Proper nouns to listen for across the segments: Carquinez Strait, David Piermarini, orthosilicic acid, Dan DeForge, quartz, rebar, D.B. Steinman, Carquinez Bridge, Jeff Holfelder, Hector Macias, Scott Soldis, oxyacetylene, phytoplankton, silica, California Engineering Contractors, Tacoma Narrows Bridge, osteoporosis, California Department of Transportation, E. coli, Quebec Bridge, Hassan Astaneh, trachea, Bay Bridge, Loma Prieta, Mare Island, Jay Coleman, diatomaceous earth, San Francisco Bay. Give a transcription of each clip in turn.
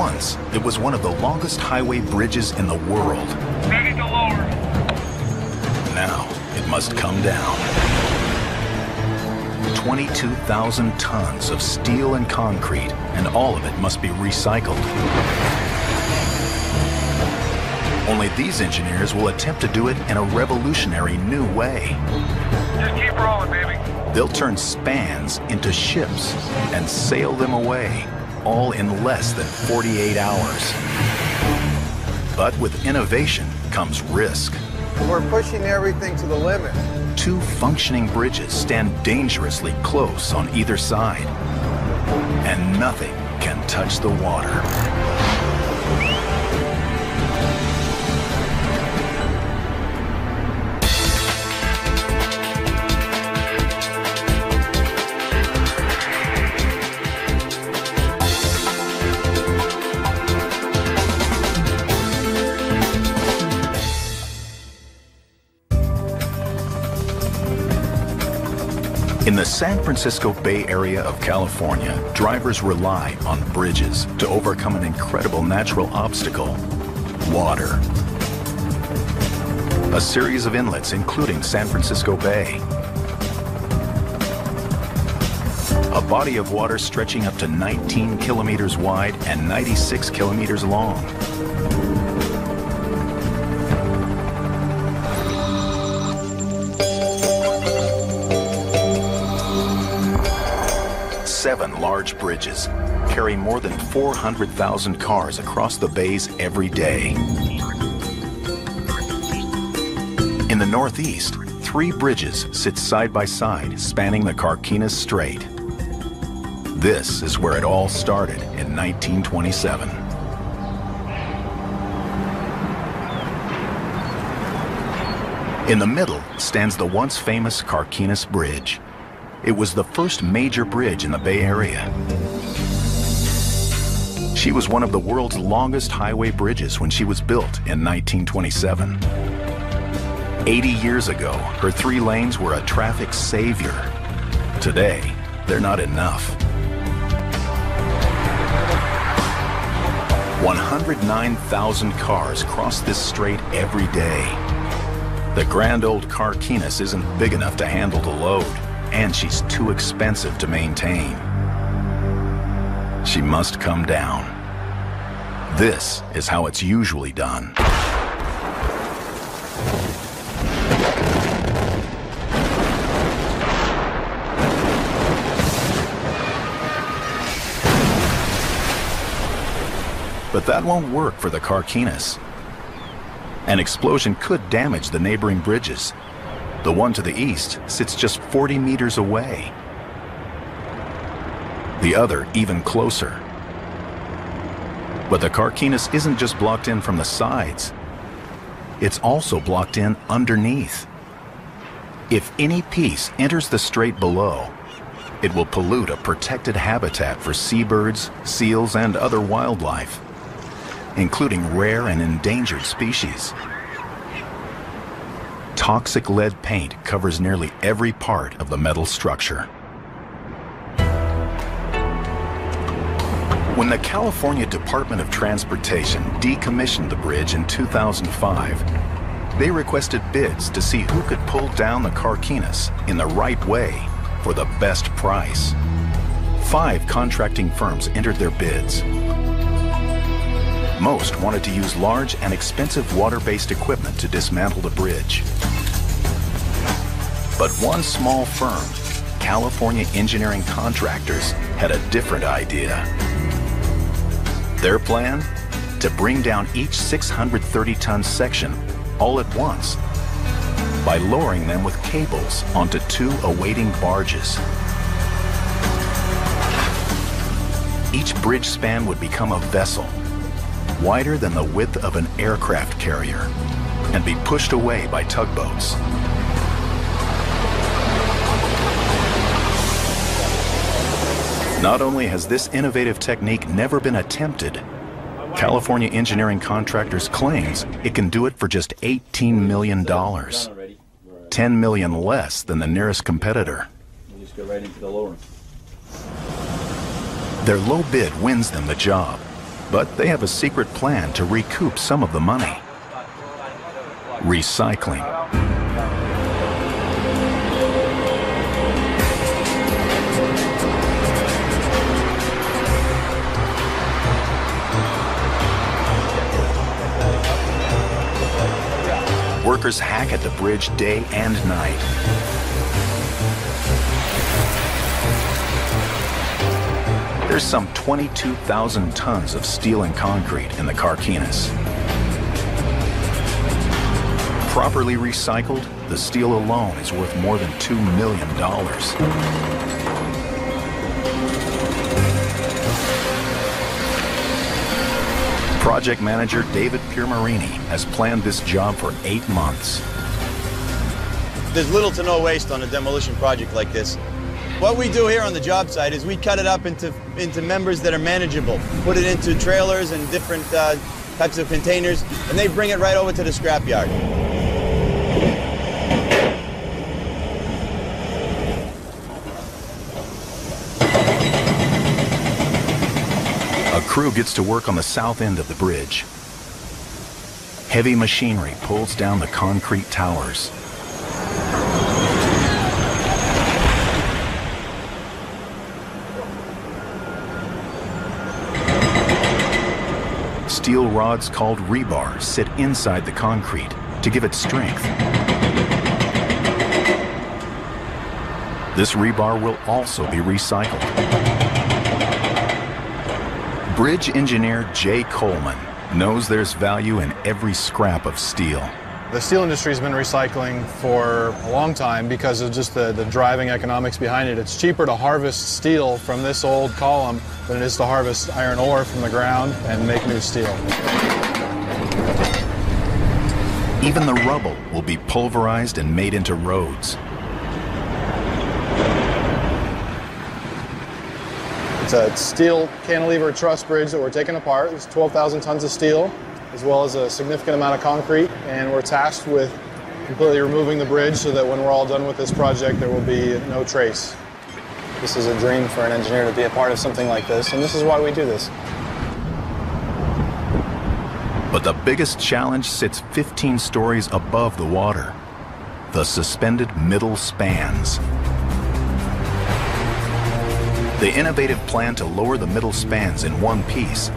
once, it was one of the longest highway bridges in the world. Ready to lower. Now, it must come down. 22,000 tons of steel and concrete, and all of it must be recycled. Only these engineers will attempt to do it in a revolutionary new way. Just keep rolling, baby. They'll turn spans into ships and sail them away, all in less than 48 hours. But with innovation comes risk. We're pushing everything to the limit. Two functioning bridges stand dangerously close on either side, and nothing can touch the water. In the San Francisco Bay Area of California, drivers rely on bridges to overcome an incredible natural obstacle: water. A series of inlets, including San Francisco Bay. A body of water stretching up to 19 kilometers wide and 96 kilometers long. Seven large bridges carry more than 400,000 cars across the bays every day. In the Northeast, three bridges sit side by side, spanning the Carquinez Strait. This is where it all started in 1927. In the middle stands the once famous Carquinez Bridge. It was the first major bridge in the Bay Area. She was one of the world's longest highway bridges when she was built in 1927. 80 years ago, her three lanes were a traffic savior. Today, they're not enough. 109,000 cars cross this strait every day. The grand old Carquinez isn't big enough to handle the load, and she's too expensive to maintain. She must come down. This is how it's usually done. But that won't work for the Carquinez. An explosion could damage the neighboring bridges. The one to the east sits just 40 meters away. The other even closer. But the Carquinez isn't just blocked in from the sides. It's also blocked in underneath. If any piece enters the strait below, it will pollute a protected habitat for seabirds, seals, and other wildlife, including rare and endangered species. Toxic lead paint covers nearly every part of the metal structure. When the California Department of Transportation decommissioned the bridge in 2005, they requested bids to see who could pull down the Carquinez in the right way for the best price. 5 contracting firms entered their bids. Most wanted to use large and expensive water-based equipment to dismantle the bridge. But one small firm, California Engineering Contractors, had a different idea. Their plan? To bring down each 630-ton section all at once by lowering them with cables onto 2 awaiting barges. Each bridge span would become a vessel, wider than the width of an aircraft carrier, and be pushed away by tugboats. Not only has this innovative technique never been attempted, California Engineering Contractors claims it can do it for just $18 million, $10 million less than the nearest competitor. Their low bid wins them the job, But they have a secret plan to recoup some of the money. Recycling. Workers hack at the bridge day and night. There's some 22,000 tons of steel and concrete in the Carquinez. Properly recycled, the steel alone is worth more than $2 million. Project manager David Piermarini has planned this job for 8 months. There's little to no waste on a demolition project like this. What we do here on the job site is we cut it up into members that are manageable, put it into trailers and different types of containers, and they bring it right over to the scrapyard. A crew gets to work on the south end of the bridge. Heavy machinery pulls down the concrete towers. Steel rods called rebar sit inside the concrete to give it strength. This rebar will also be recycled. Bridge engineer Jay Coleman knows there's value in every scrap of steel. The steel industry has been recycling for a long time because of just the driving economics behind it. It's cheaper to harvest steel from this old column than it is to harvest iron ore from the ground and make new steel. Even the rubble will be pulverized and made into roads. It's a steel cantilever truss bridge that we're taking apart. It's 12,000 tons of steel, as well as a significant amount of concrete, and we're tasked with completely removing the bridge so that when we're all done with this project, there will be no trace. This is a dream for an engineer to be a part of something like this, and this is why we do this. But the biggest challenge sits 15 stories above the water, the suspended middle spans. The innovative plan to lower the middle spans in one piece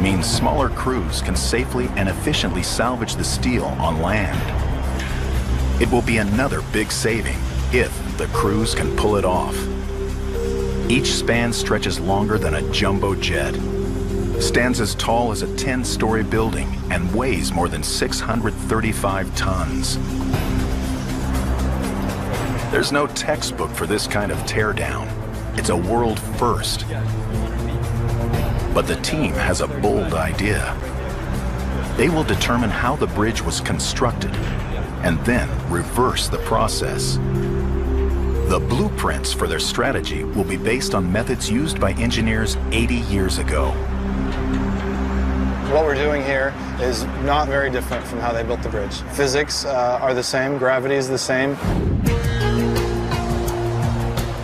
means smaller crews can safely and efficiently salvage the steel on land. It will be another big saving if the crews can pull it off. Each span stretches longer than a jumbo jet, stands as tall as a 10-story building, and weighs more than 635 tons. There's no textbook for this kind of teardown. It's a world first. But the team has a bold idea. They will determine how the bridge was constructed and then reverse the process. The blueprints for their strategy will be based on methods used by engineers 80 years ago. What we're doing here is not very different from how they built the bridge. Physics are the same, gravity is the same.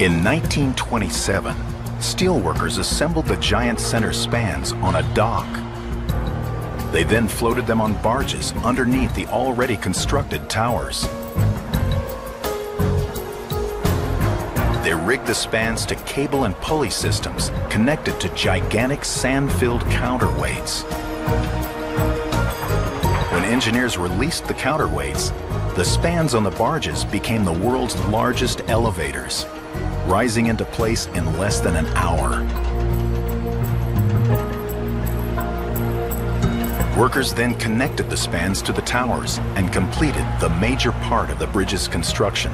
In 1927, steelworkers assembled the giant center spans on a dock. They then floated them on barges underneath the already constructed towers. They rigged the spans to cable and pulley systems connected to gigantic sand-filled counterweights. When engineers released the counterweights, the spans on the barges became the world's largest elevators, rising into place in less than an hour. Workers then connected the spans to the towers and completed the major part of the bridge's construction.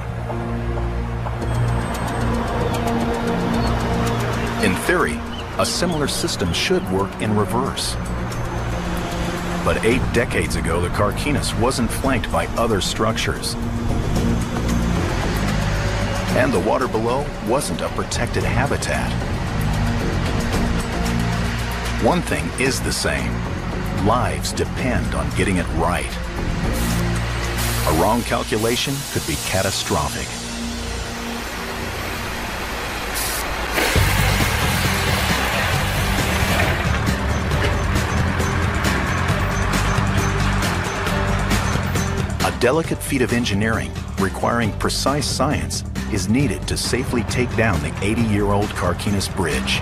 In theory, a similar system should work in reverse. But 8 decades ago, the Carquinez wasn't flanked by other structures. And the water below wasn't a protected habitat. One thing is the same. Lives depend on getting it right. A wrong calculation could be catastrophic. delicate feat of engineering requiring precise science is needed to safely take down the 80-year-old Carquinez Bridge.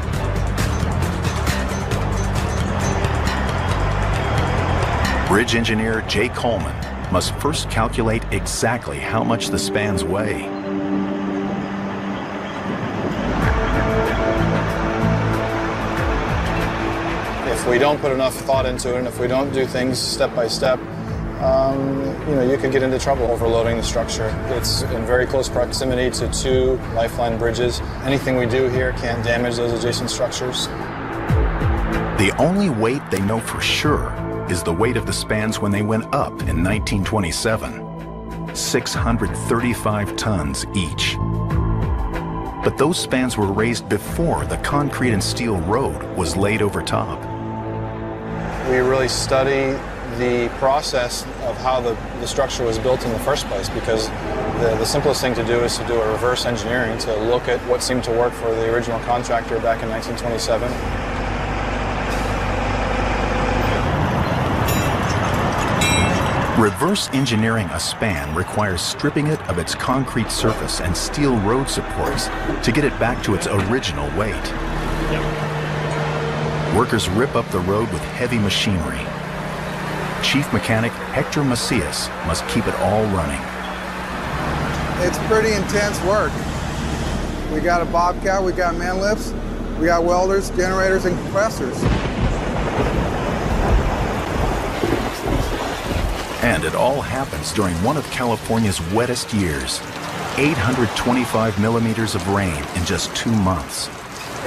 Bridge engineer Jay Coleman must first calculate exactly how much the spans weigh. If we don't put enough thought into it, and if we don't do things step by step, you could get into trouble overloading the structure. It's in very close proximity to two lifeline bridges. Anything we do here can't damage those adjacent structures. The only weight they know for sure is the weight of the spans when they went up in 1927, 635 tons each. But those spans were raised before the concrete and steel road was laid over top. We really study the process of how the structure was built in the first place, because the simplest thing to do is to do a reverse engineering, to look at what seemed to work for the original contractor back in 1927. Reverse engineering a span requires stripping it of its concrete surface and steel road supports to get it back to its original weight. Yep. Workers rip up the road with heavy machinery. Chief mechanic Hector Macias must keep it all running. It's pretty intense work. We got a bobcat, we got man lifts, we got welders, generators, and compressors. And it all happens during one of California's wettest years. 825 millimeters of rain in just 2 months.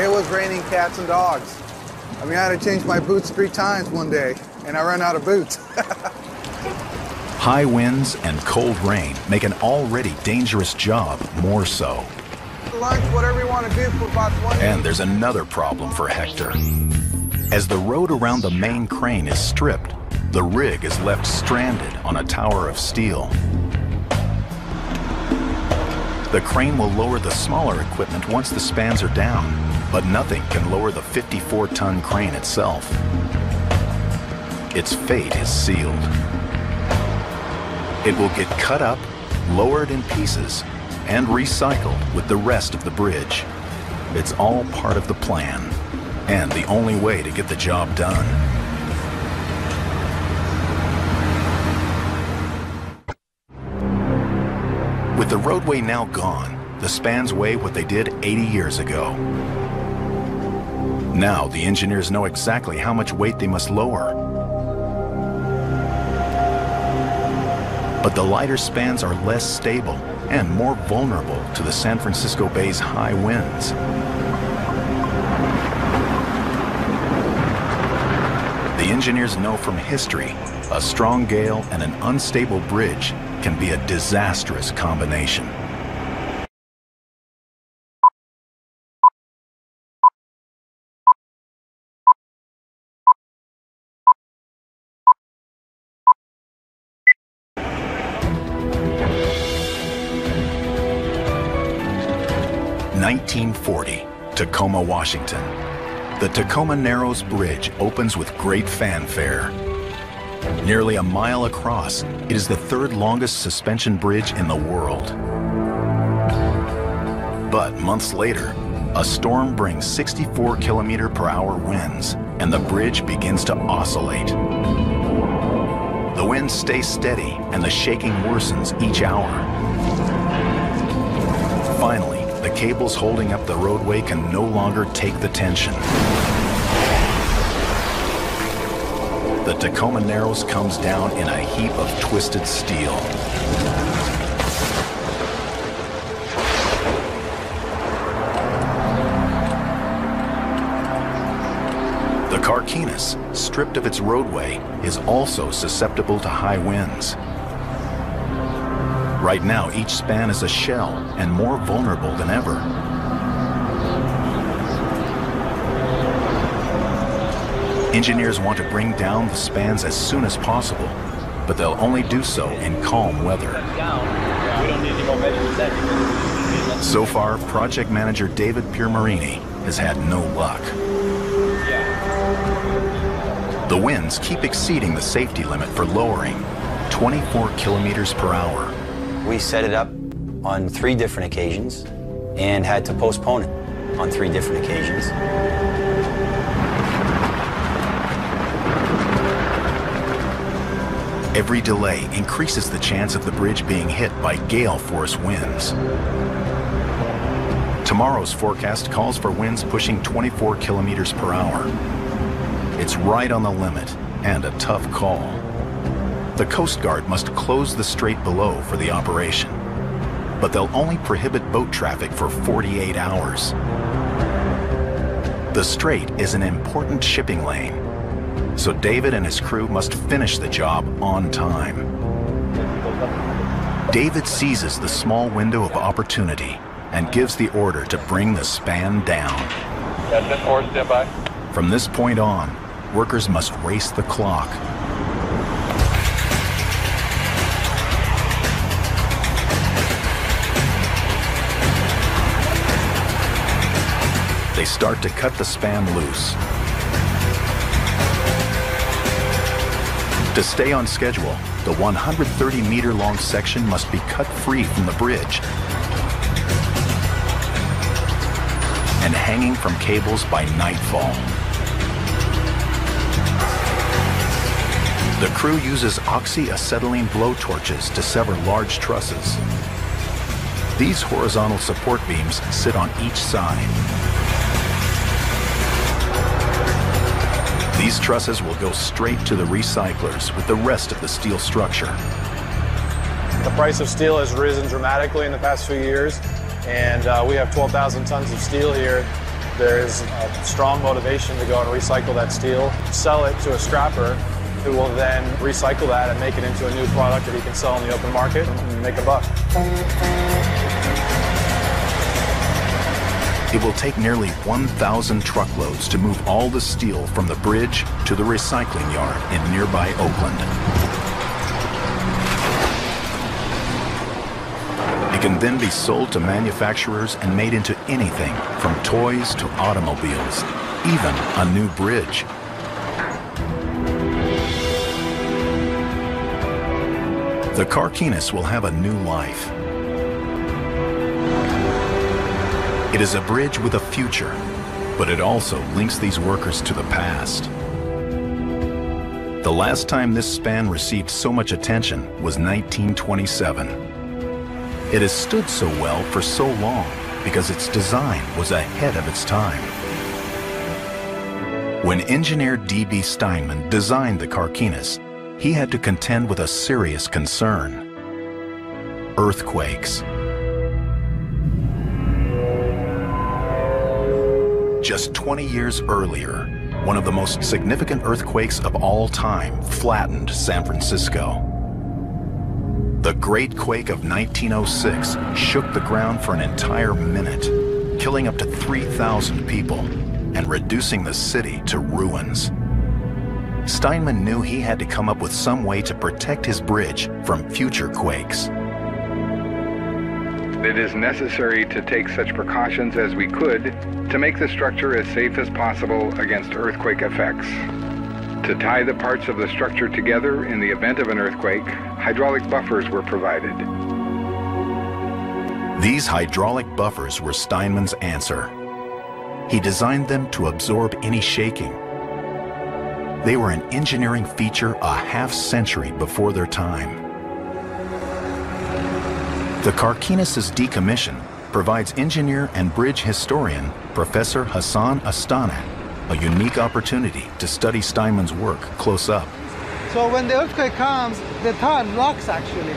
It was raining cats and dogs. I mean, I had to change my boots 3 times one day, and I ran out of boots. High winds and cold rain make an already dangerous job more so. Lunch, whatever you want to do for about 20. And there's another problem for Hector. As the road around the main crane is stripped, the rig is left stranded on a tower of steel. The crane will lower the smaller equipment once the spans are down, but nothing can lower the 54-ton crane itself. Its fate is sealed. It will get cut up, lowered in pieces, and recycled with the rest of the bridge. It's all part of the plan, and the only way to get the job done. With the roadway now gone, the spans weigh what they did 80 years ago. Now the engineers know exactly how much weight they must lower. But the lighter spans are less stable and more vulnerable to the San Francisco Bay's high winds. The engineers know from history, a strong gale and an unstable bridge can be a disastrous combination. (1940, Tacoma, Washington. The Tacoma Narrows Bridge opens with great fanfare. Nearly a mile across, it is the third longest suspension bridge in the world. But months later, a storm brings 64-kilometer-per-hour winds, and the bridge begins to oscillate. The wind stays steady, and the shaking worsens each hour. Finally, the cables holding up the roadway can no longer take the tension. The Tacoma Narrows comes down in a heap of twisted steel. The Carquinez, stripped of its roadway, is also susceptible to high winds. Right now, each span is a shell and more vulnerable than ever. Engineers want to bring down the spans as soon as possible, but they'll only do so in calm weather. So far, project manager David Piermarini has had no luck. The winds keep exceeding the safety limit for lowering, 24 kilometers per hour. We set it up on 3 different occasions and had to postpone it on 3 different occasions. Every delay increases the chance of the bridge being hit by gale force winds. Tomorrow's forecast calls for winds pushing 24 kilometers per hour. It's right on the limit and a tough call. The Coast Guard must close the strait below for the operation, but they'll only prohibit boat traffic for 48 hours. The strait is an important shipping lane, so David and his crew must finish the job on time. David seizes the small window of opportunity and gives the order to bring the span down. Captain, forward, stand by. From this point on, workers must race the clock. They start to cut the span loose. To stay on schedule, the 130-meter-long section must be cut free from the bridge and hanging from cables by nightfall. The crew uses oxyacetylene blowtorches to sever large trusses. These horizontal support beams sit on each side. These trusses will go straight to the recyclers with the rest of the steel structure. The price of steel has risen dramatically in the past few years, and we have 12,000 tons of steel here. There is a strong motivation to go and recycle that steel, sell it to a scrapper who will then recycle that and make it into a new product that he can sell in the open market and make a buck. It will take nearly 1,000 truckloads to move all the steel from the bridge to the recycling yard in nearby Oakland. It can then be sold to manufacturers and made into anything from toys to automobiles, even a new bridge. The Carquinez will have a new life. It is a bridge with a future, but it also links these workers to the past. The last time this span received so much attention was 1927. It has stood so well for so long because its design was ahead of its time. When engineer D.B. Steinman designed the Carquinez, he had to contend with a serious concern: earthquakes. Just 20 years earlier, one of the most significant earthquakes of all time flattened San Francisco. The Great Quake of 1906 shook the ground for an entire minute, killing up to 3,000 people and reducing the city to ruins. Steinman knew he had to come up with some way to protect his bridge from future quakes. It is necessary to take such precautions as we could to make the structure as safe as possible against earthquake effects. To tie the parts of the structure together in the event of an earthquake, hydraulic buffers were provided. These hydraulic buffers were Steinman's answer. He designed them to absorb any shaking. They were an engineering feature a half-century before their time. The Carquinez's decommission provides engineer and bridge historian Professor Hassan Astaneh a unique opportunity to study Steinman's work close up. So when the earthquake comes, the tower rocks actually.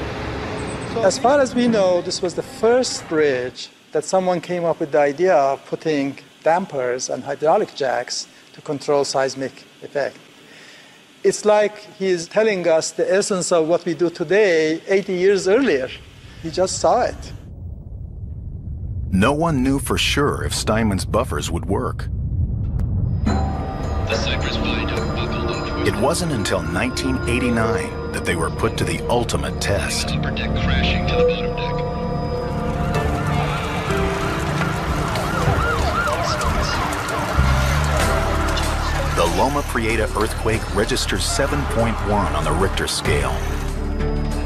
So as far as we know, this was the first bridge that someone came up with the idea of putting dampers and hydraulic jacks to control seismic effect. It's like he's telling us the essence of what we do today 80 years earlier. He just saw it. No one knew for sure if Steinman's buffers would work. It wasn't until 1989 that they were put to the ultimate test. The Loma Prieta earthquake registers 7.1 on the Richter scale.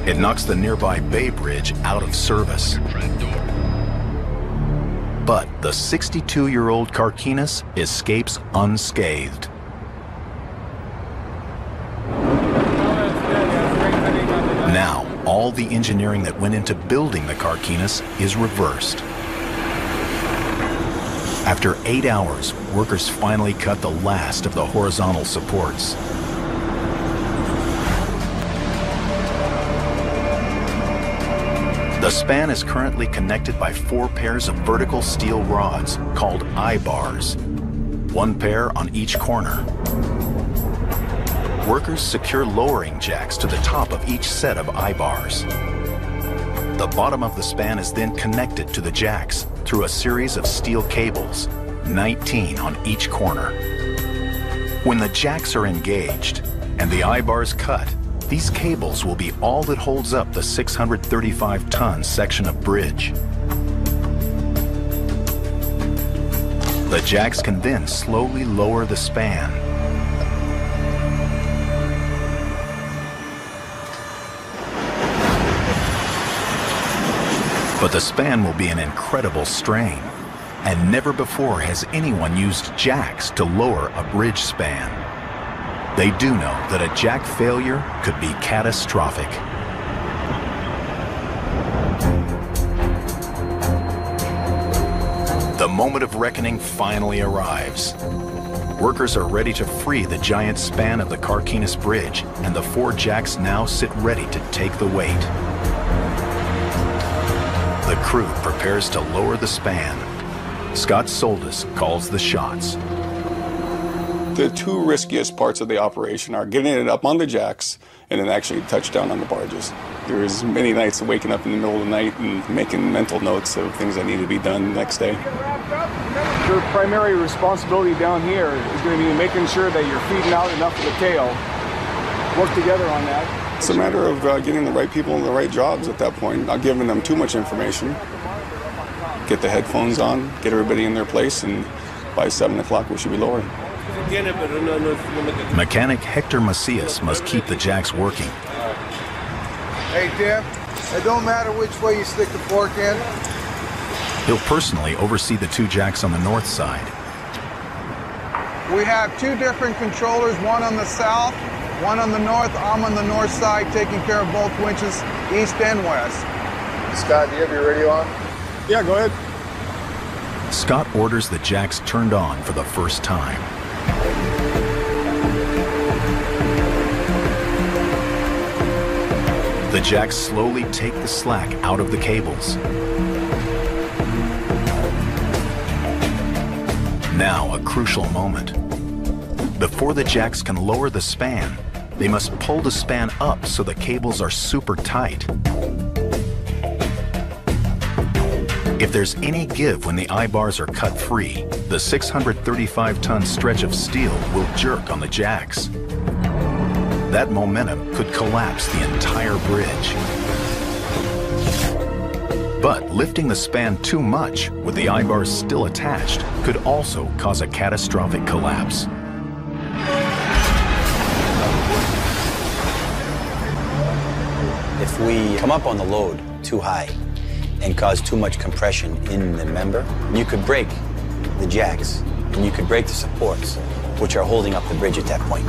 It knocks the nearby Bay Bridge out of service. But the 62-year-old Carquinez escapes unscathed. Now, all the engineering that went into building the Carquinez is reversed. After 8 hours, workers finally cut the last of the horizontal supports. The span is currently connected by 4 pairs of vertical steel rods called I-bars, 1 pair on each corner. Workers secure lowering jacks to the top of each set of I-bars. The bottom of the span is then connected to the jacks through a series of steel cables, 19 on each corner. When the jacks are engaged and the I-bars cut, these cables will be all that holds up the 635-ton section of bridge. The jacks can then slowly lower the span. But the span will be an incredible strain, and never before has anyone used jacks to lower a bridge span. They do know that a jack failure could be catastrophic. The moment of reckoning finally arrives. Workers are ready to free the giant span of the Carquinez Bridge, and the 4 jacks now sit ready to take the weight. The crew prepares to lower the span. Scott Soldis calls the shots. The 2 riskiest parts of the operation are getting it up on the jacks and then actually touchdown on the barges. There's many nights of waking up in the middle of the night and making mental notes of things that need to be done the next day. Your primary responsibility down here is going to be making sure that you're feeding out enough of the tail. Work together on that. It's a matter of getting the right people in the right jobs at that point, not giving them too much information. Get the headphones on, get everybody in their place, and by 7 o'clock we should be lowering. Mechanic Hector Macias must keep the jacks working. Hey, Tim, it don't matter which way you stick the fork in. He'll personally oversee the 2 jacks on the north side. We have 2 different controllers, one on the south, one on the north. I'm on the north side taking care of both winches, east and west. Scott, do you have your radio on? Yeah, go ahead. Scott orders the jacks turned on for the first time. The jacks slowly take the slack out of the cables. Now, a crucial moment. Before the jacks can lower the span, they must pull the span up so the cables are super tight. If there's any give when the I-bars are cut free, the 635-ton stretch of steel will jerk on the jacks. That momentum could collapse the entire bridge. But lifting the span too much, with the I-bars still attached, could also cause a catastrophic collapse. If we come up on the load too high and cause too much compression in the member, you could break the jacks and you could break the supports, which are holding up the bridge at that point.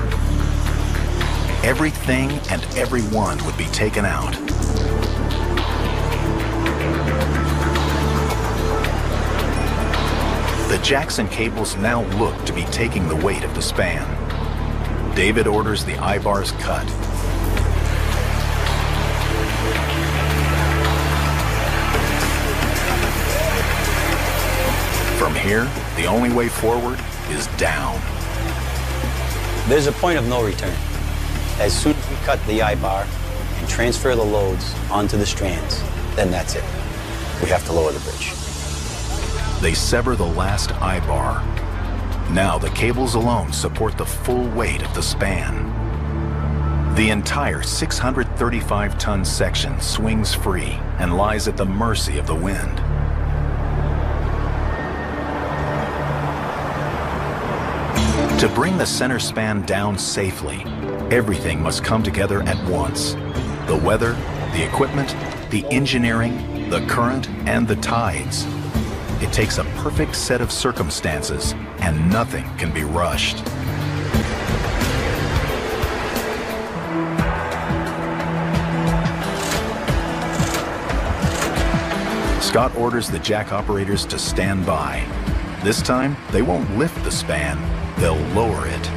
Everything and everyone would be taken out. The jacks and cables now look to be taking the weight of the span. David orders the I-bars cut. From here, the only way forward is down. There's a point of no return. As soon as we cut the I-bar and transfer the loads onto the strands, then that's it. We have to lower the bridge. They sever the last I-bar. Now the cables alone support the full weight of the span. The entire 635-ton section swings free and lies at the mercy of the wind. To bring the center span down safely, everything must come together at once. The weather, the equipment, the engineering, the current, and the tides. It takes a perfect set of circumstances, and nothing can be rushed. Scott orders the jack operators to stand by. This time, they won't lift the span, they'll lower it.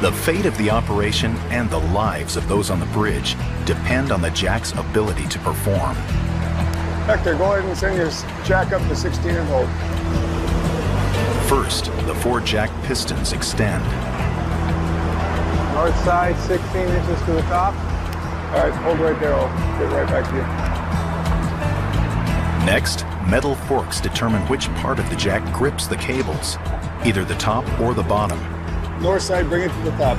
The fate of the operation and the lives of those on the bridge depend on the jack's ability to perform. Hector, go ahead and send your jack up to 16 and hold. First, the four jack pistons extend. North side, 16 inches to the top. All right, hold right there. I'll get right back to you. Next, metal forks determine which part of the jack grips the cables, either the top or the bottom. North side, bring it to the top.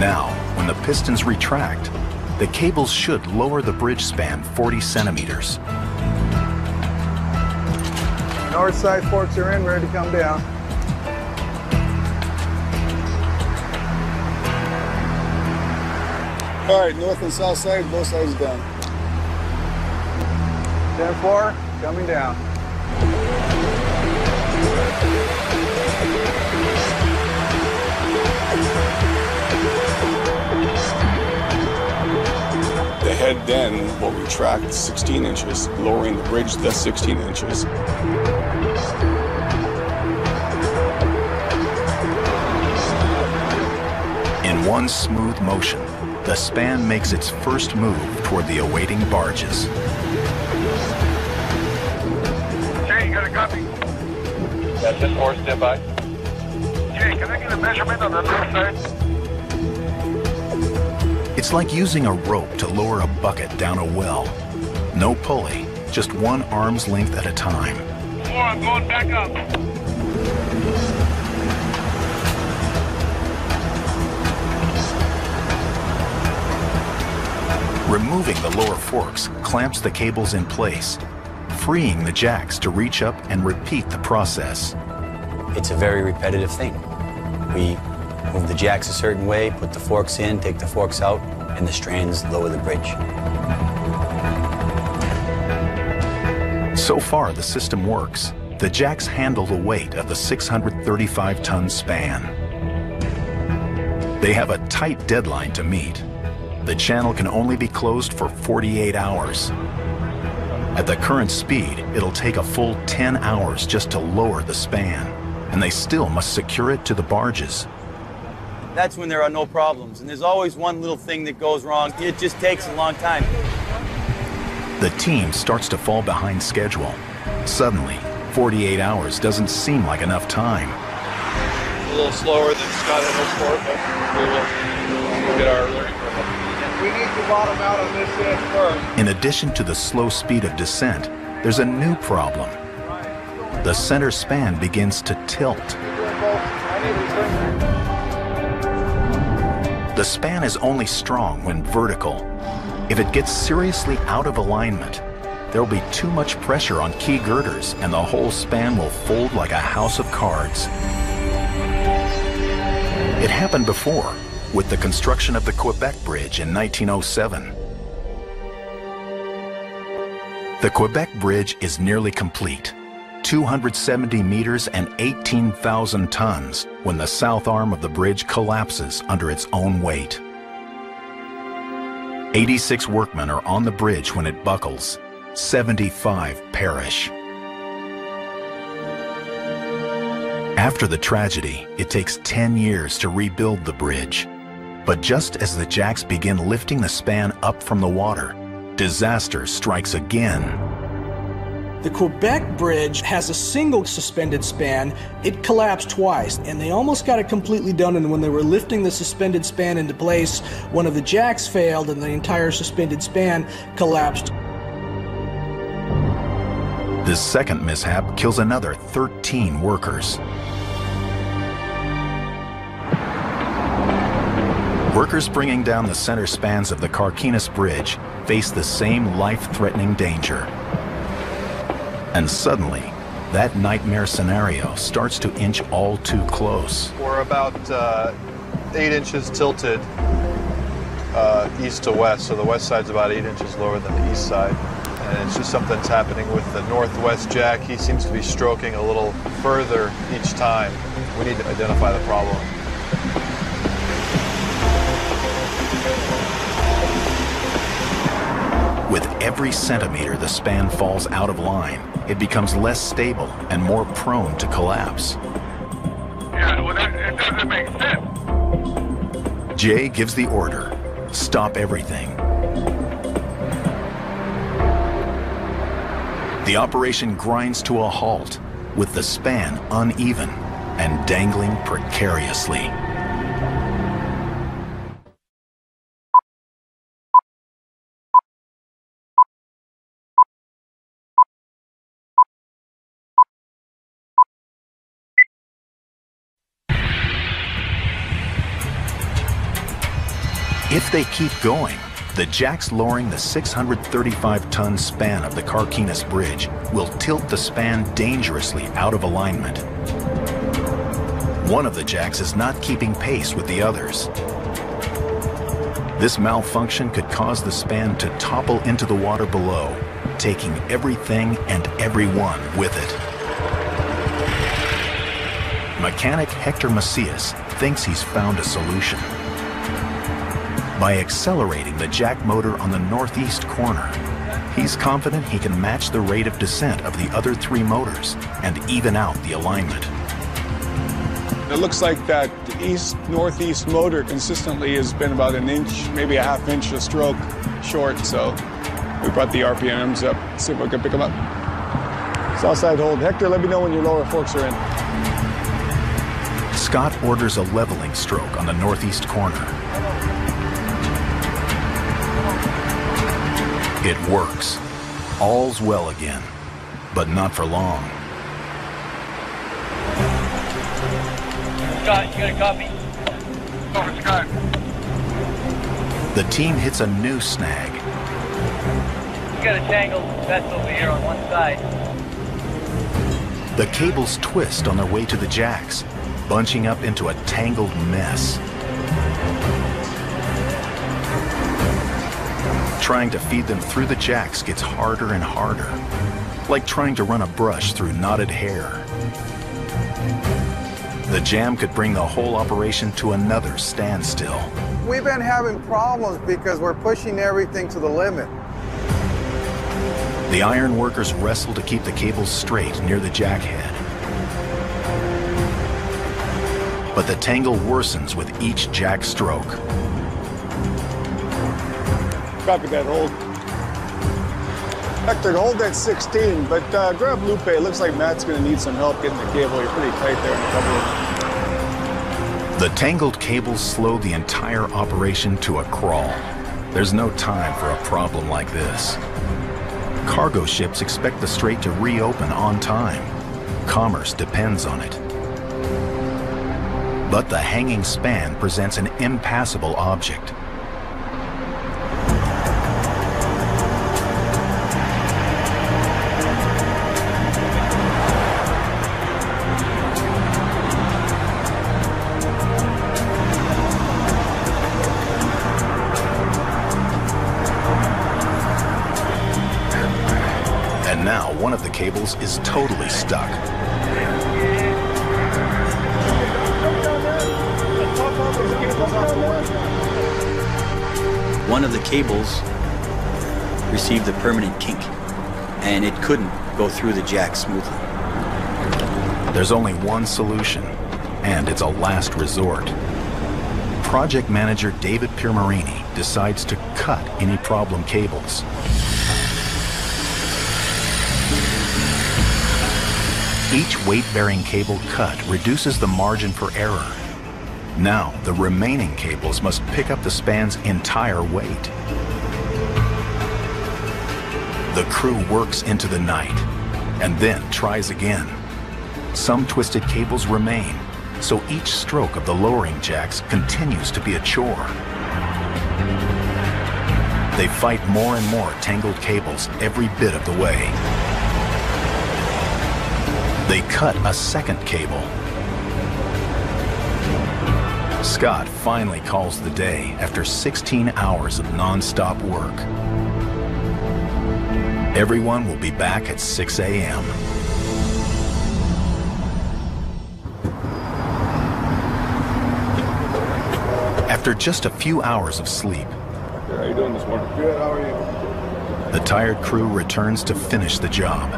Now, when the pistons retract, the cables should lower the bridge span 40 centimeters. North side forks are in, ready to come down. All right, north and south side, both sides down. 10-4, coming down. The head then will retract 16 inches, lowering the bridge to 16 inches. In one smooth motion, the span makes its first move toward the awaiting barges. Jay, you got a copy? That's it, or stand by. Jay, can I get a measurement on the north side? It's like using a rope to lower a bucket down a well. No pulley, just one arm's length at a time. 4, I'm going back up. Removing the lower forks clamps the cables in place, freeing the jacks to reach up and repeat the process. It's a very repetitive thing. We move the jacks a certain way, put the forks in, take the forks out, and the strands lower the bridge. So far, the system works. The jacks handle the weight of the 635-ton span. They have a tight deadline to meet. The channel can only be closed for 48 hours. At the current speed, it'll take a full 10 hours just to lower the span, and they still must secure it to the barges. That's when there are no problems, and there's always one little thing that goes wrong. It just takes a long time. The team starts to fall behind schedule. Suddenly, 48 hours doesn't seem like enough time. A little slower than Scott had hoped for, but we'll get our learning from it. We need to bottom out on this end first. In addition to the slow speed of descent, there's a new problem. The center span begins to tilt. The span is only strong when vertical. If it gets seriously out of alignment, there'll be too much pressure on key girders and the whole span will fold like a house of cards. It happened before with the construction of the Quebec Bridge in 1907. The Quebec Bridge is nearly complete, 270 meters and 18,000 tons when the south arm of the bridge collapses under its own weight. 86 workmen are on the bridge when it buckles. 75 perish. After the tragedy, it takes 10 years to rebuild the bridge. But just as the jacks begin lifting the span up from the water, disaster strikes again. The Quebec Bridge has a single suspended span. It collapsed twice, and they almost got it completely done, and when they were lifting the suspended span into place, one of the jacks failed and the entire suspended span collapsed. This second mishap kills another 13 workers. Workers bringing down the center spans of the Carquinez Bridge face the same life-threatening danger. And suddenly, that nightmare scenario starts to inch all too close. We're about 8 inches tilted east to west, so the west side's about 8 inches lower than the east side. And it's just something that's happening with the northwest jack. He seems to be stroking a little further each time. We need to identify the problem. With every centimeter the span falls out of line, it becomes less stable and more prone to collapse. Yeah, well, it doesn't make sense. Jay gives the order, stop everything. The operation grinds to a halt, with the span uneven and dangling precariously. If they keep going, the jacks lowering the 635-ton span of the Carquinez Bridge will tilt the span dangerously out of alignment. One of the jacks is not keeping pace with the others. This malfunction could cause the span to topple into the water below, taking everything and everyone with it. Mechanic Hector Macias thinks he's found a solution. By accelerating the jack motor on the northeast corner, he's confident he can match the rate of descent of the other three motors and even out the alignment. It looks like that east-northeast motor consistently has been about an inch, maybe a half inch a stroke short, so we brought the RPMs up, see if we can pick them up. Southside hold. Hector, let me know when your lower forks are in. Scott orders a leveling stroke on the northeast corner. It works. All's well again, but not for long. Scott, you got a copy? Over, Scott. The team hits a new snag. You got a tangled vessel over here on one side. The cables twist on their way to the jacks, bunching up into a tangled mess. Trying to feed them through the jacks gets harder and harder, like trying to run a brush through knotted hair. The jam could bring the whole operation to another standstill. We've been having problems because we're pushing everything to the limit. The iron workers wrestle to keep the cables straight near the jack head. But the tangle worsens with each jack stroke. Copy that, hold. Hector, hold that 16, but grab Lupe. It looks like Matt's going to need some help getting the cable. You're pretty tight there in a couple of... The tangled cables slow the entire operation to a crawl. There's no time for a problem like this. Cargo ships expect the strait to reopen on time. Commerce depends on it. But the hanging span presents an impassable object. One of the cables is totally stuck. One of the cables received a permanent kink, and it couldn't go through the jack smoothly. There's only one solution, and it's a last resort. Project manager David Piermarini decides to cut any problem cables. Each weight-bearing cable cut reduces the margin for error. Now, the remaining cables must pick up the span's entire weight. The crew works into the night, and then tries again. Some twisted cables remain, so each stroke of the lowering jacks continues to be a chore. They fight more and more tangled cables every bit of the way. They cut a second cable. Scott finally calls the day after 16 hours of non-stop work. Everyone will be back at 6 a.m. After just a few hours of sleep, how are you doing this morning? Good, how are you? The tired crew returns to finish the job.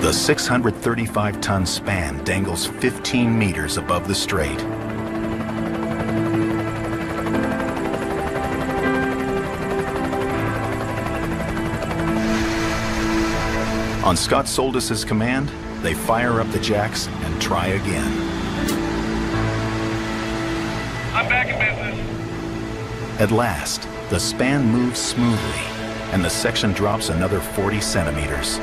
The 635-ton span dangles 15 meters above the strait. On Scott Soldis' command, they fire up the jacks and try again. I'm back in business. At last, the span moves smoothly, and the section drops another 40 centimeters.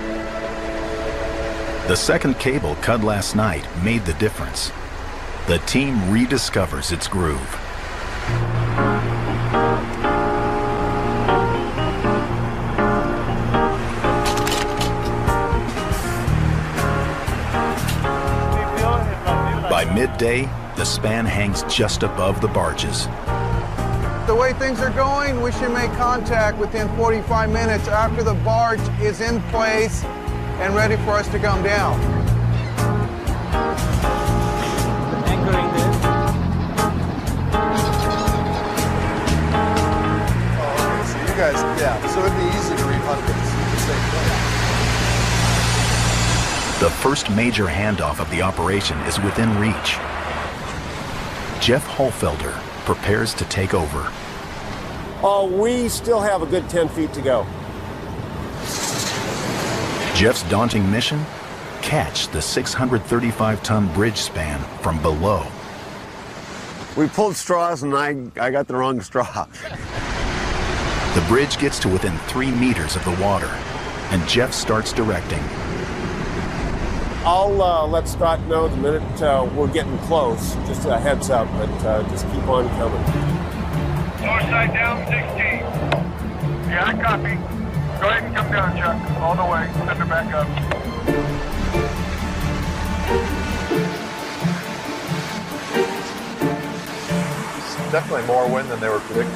The second cable cut last night made the difference. The team rediscovers its groove. By midday, the span hangs just above the barges. The way things are going, we should make contact within 45 minutes after the barge is in place and ready for us to come down. Anchoring there. Oh, okay, so you guys, yeah, so it'd be easy to refund this. The first major handoff of the operation is within reach. Jeff Holfelder prepares to take over. Oh, we still have a good 10 feet to go. Jeff's daunting mission? Catch the 635-ton bridge span from below. We pulled straws and I got the wrong straw. The bridge gets to within 3 meters of the water, and Jeff starts directing. I'll let Scott know the minute we're getting close. Just a heads up, but just keep on coming. North side down, 16. Yeah, I copy. Go ahead and come down, Chuck. All the way. Send her back up. It's definitely more wind than they were predicting.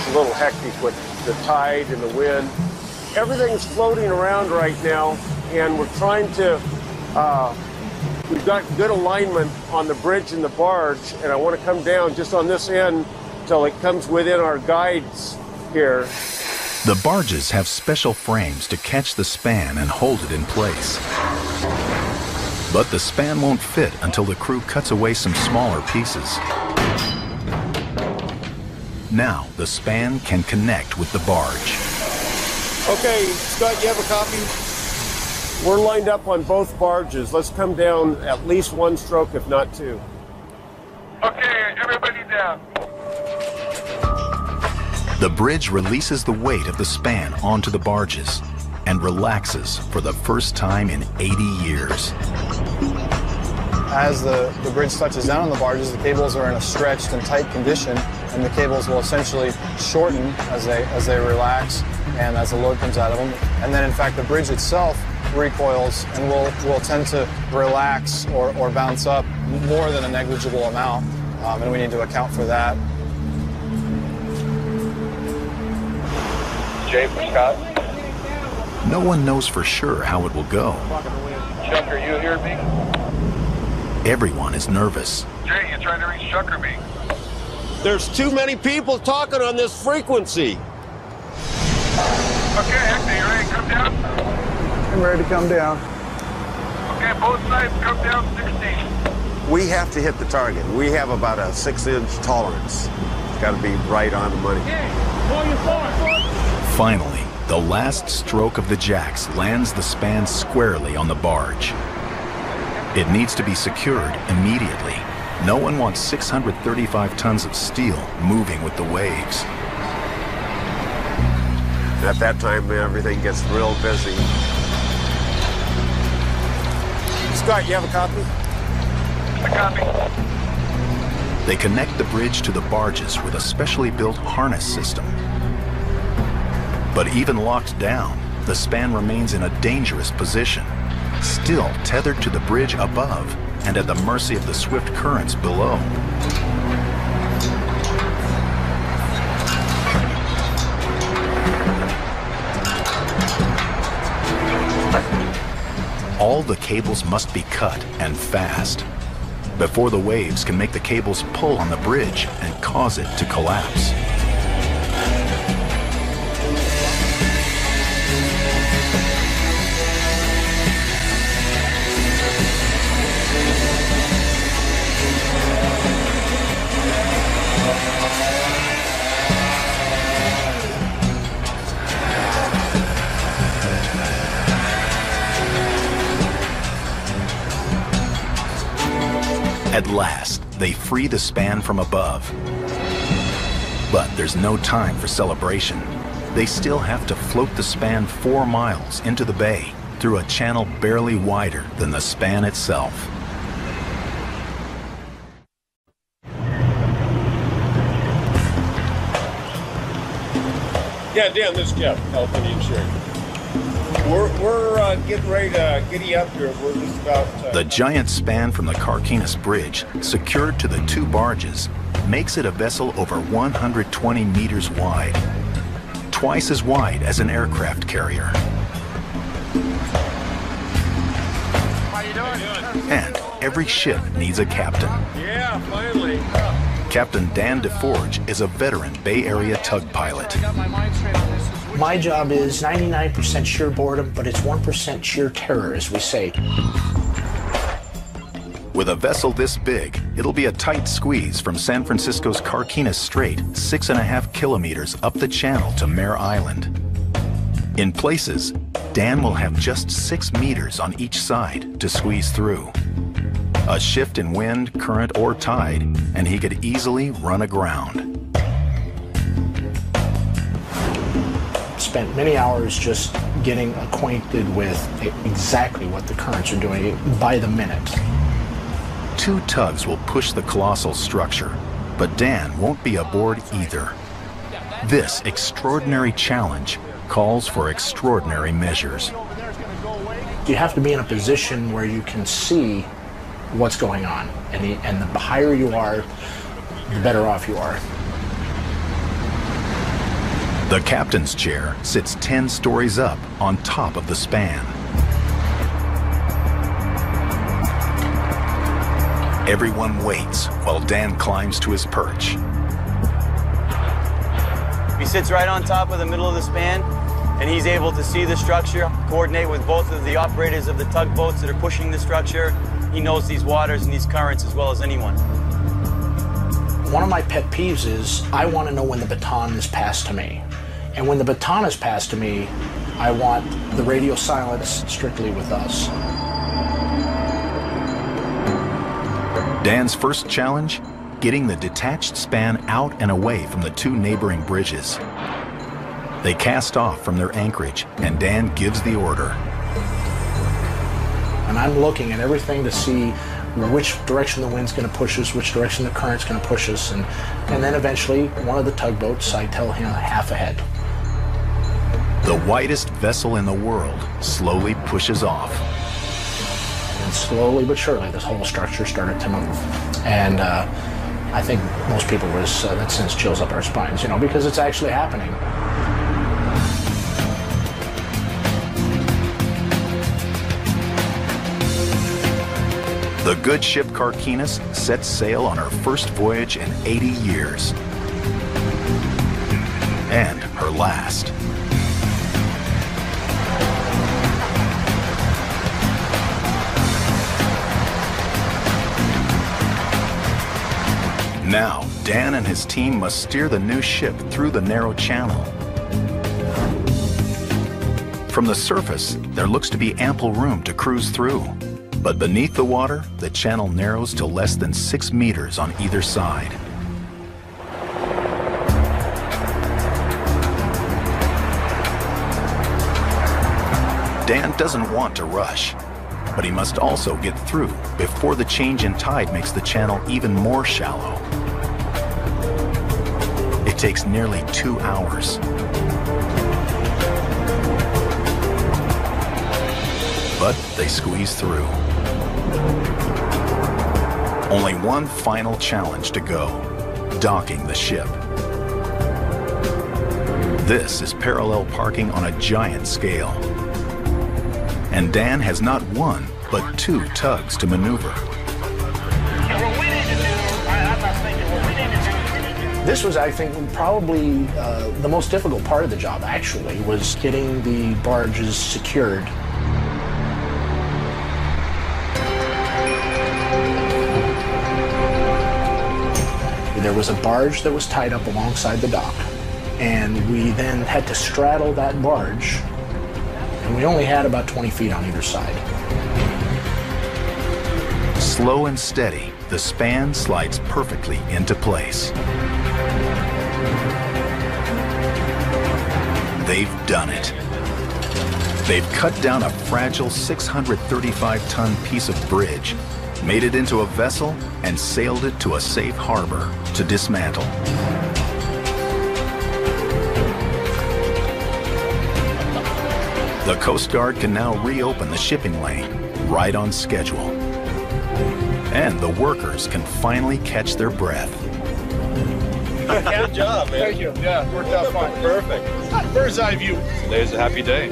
It's a little hectic with the tide and the wind. Everything's floating around right now, and we're trying to, we've got good alignment on the bridge and the barge, and I want to come down just on this end till it comes within our guides here. The barges have special frames to catch the span and hold it in place. But the span won't fit until the crew cuts away some smaller pieces. Now the span can connect with the barge. Okay, Scott, you have a copy? We're lined up on both barges. Let's come down at least one stroke, if not two. Okay, everybody down. The bridge releases the weight of the span onto the barges and relaxes for the first time in 80 years. As the bridge touches down on the barges, the cables are in a stretched and tight condition, and the cables will essentially shorten as they relax and as the load comes out of them. And then, in fact, the bridge itself recoils and will tend to relax or bounce up more than a negligible amount, and we need to account for that. Jay for Scott. No one knows for sure how it will go. Chuck, are you hearing me? Everyone is nervous. Jay, you trying to reach Chuck or me? There's too many people talking on this frequency. Okay, Hector, you ready to come down? I'm ready to come down. Okay, both sides come down 16. We have to hit the target. We have about a 6-inch tolerance. It's got to be right on the money. Finally, the last stroke of the jacks lands the span squarely on the barge. It needs to be secured immediately. No one wants 635 tons of steel moving with the waves. At that time, everything gets real busy. Scott, you have a copy? A copy. They connect the bridge to the barges with a specially built harness system. But even locked down, the span remains in a dangerous position, still tethered to the bridge above and at the mercy of the swift currents below. All the cables must be cut, and fast, before the waves can make the cables pull on the bridge and cause it to collapse. At last, they free the span from above. But there's no time for celebration. They still have to float the span 4 miles into the bay through a channel barely wider than the span itself. Yeah, Dan, this is Jeff, California Engineering. We're getting ready to giddy up here. We're just about... The giant span from the Carquinez Bridge, secured to the two barges, makes it a vessel over 120 meters wide, twice as wide as an aircraft carrier. How you doing? And every ship needs a captain. Yeah, finally. Yeah. Captain Dan DeForge is a veteran Bay Area tug pilot. My job is 99% sheer boredom, but it's 1% sheer terror, as we say. With a vessel this big, it'll be a tight squeeze from San Francisco's Carquinez Strait, 6.5 kilometers up the channel to Mare Island. In places, Dan will have just 6 meters on each side to squeeze through. A shift in wind, current, or tide, and he could easily run aground. Spent many hours just getting acquainted with exactly what the currents are doing by the minute. Two tugs will push the colossal structure, but Dan won't be aboard either. This extraordinary challenge calls for extraordinary measures. You have to be in a position where you can see what's going on, and the higher you are, the better off you are. The captain's chair sits 10 stories up on top of the span. Everyone waits while Dan climbs to his perch. He sits right on top of the middle of the span, and he's able to see the structure, coordinate with both of the operators of the tugboats that are pushing the structure. He knows these waters and these currents as well as anyone. One of my pet peeves is I want to know when the baton is passed to me. And when the baton is passed to me, I want the radio silence strictly with us. Dan's first challenge, getting the detached span out and away from the two neighboring bridges. They cast off from their anchorage, and Dan gives the order. And I'm looking at everything to see which direction the wind's going to push us, which direction the current's going to push us, and then eventually one of the tugboats, I tell him, half ahead. The widest vessel in the world slowly pushes off. And slowly but surely, this whole structure started to move. And I think most people that sends chills up our spines, you know, because it's actually happening. The good ship Carquinez sets sail on her first voyage in 80 years. And her last. Now, Dan and his team must steer the new ship through the narrow channel. From the surface, there looks to be ample room to cruise through. But beneath the water, the channel narrows to less than 6 meters on either side. Dan doesn't want to rush. but he must also get through before the change in tide makes the channel even more shallow. It takes nearly 2 hours. But they squeeze through. Only one final challenge to go, docking the ship. This is parallel parking on a giant scale. And Dan has not one, but two tugs to maneuver. This was, I think, probably the most difficult part of the job, actually, was getting the barges secured. There was a barge that was tied up alongside the dock, and we then had to straddle that barge, and we only had about 20 feet on either side. Slow and steady, the span slides perfectly into place. They've done it. They've cut down a fragile 635-ton piece of bridge, made it into a vessel, and sailed it to a safe harbor to dismantle. The Coast Guard can now reopen the shipping lane right on schedule. And the workers can finally catch their breath. Good job, man. Thank you. Yeah, worked out fine. Perfect. Bird's eye view. Today's a happy day.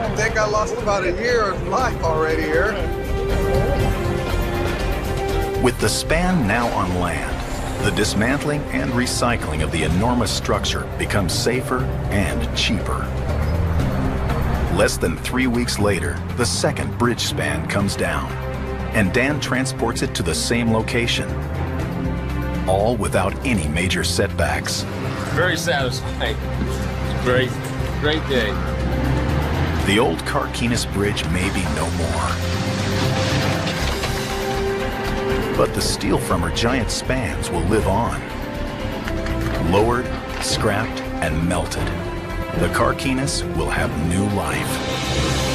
I think I lost about a year of life already here. With the span now on land, the dismantling and recycling of the enormous structure becomes safer and cheaper. Less than 3 weeks later, the second bridge span comes down, and Dan transports it to the same location, all without any major setbacks. Very satisfying. It's great. Great day. The old Carquinez Bridge may be no more. But the steel from her giant spans will live on. Lowered, scrapped, and melted, the Carquinez will have new life.